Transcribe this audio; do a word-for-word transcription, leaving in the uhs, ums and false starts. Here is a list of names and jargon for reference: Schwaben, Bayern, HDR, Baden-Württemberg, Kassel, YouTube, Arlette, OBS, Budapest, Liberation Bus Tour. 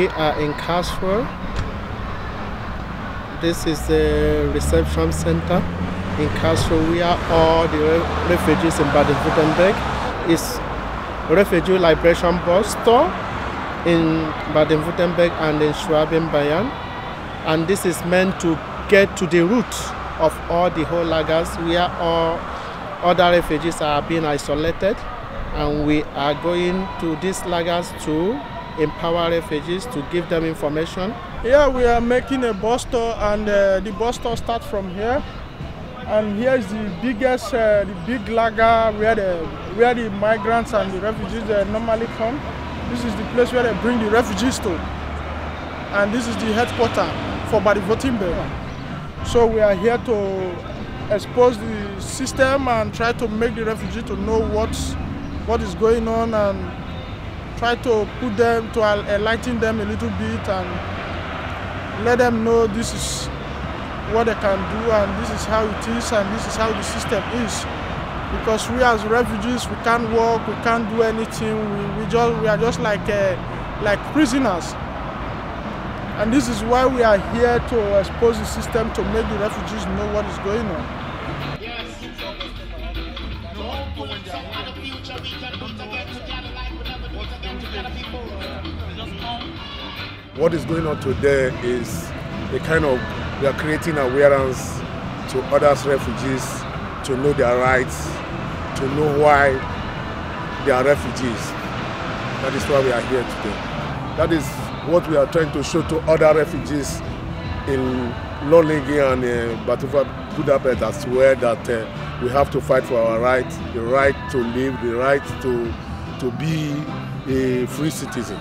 we are in Kassel. This is the reception center in Kassel, where all the refugees in Baden-Württemberg is Refugee Liberation Bus store in Baden-Württemberg and in Schwaben Bayern. And this is meant to get to the root of all the whole lagers where all other refugees are being isolated. And we are going to these lagers to empower refugees, to give them information. Yeah, we are making a bus tour, and uh, the bus tour starts from here. And here is the biggest, uh, the big lager where the, where the migrants and the refugees uh, normally come. This is the place where they bring the refugees to. And this is the headquarters for Baden-Württemberg. So we are here to expose the system and try to make the refugees to know what's what is going on, and try to put them, to enlighten them a little bit and let them know this is what they can do, and this is how it is, and this is how the system is. Because we as refugees, we can't work, we can't do anything, we, we, just, we are just like, uh, like prisoners. And this is why we are here, to expose the system, to make the refugees know what is going on. What is going on today is a kind of, we are creating awareness to other refugees to know their rights, to know why they are refugees. That is why we are here today. That is what we are trying to show to other refugees in Lollingen and uh, Batuva Budapest as well, that uh, we have to fight for our rights, the right to live, the right to, to be a free citizen.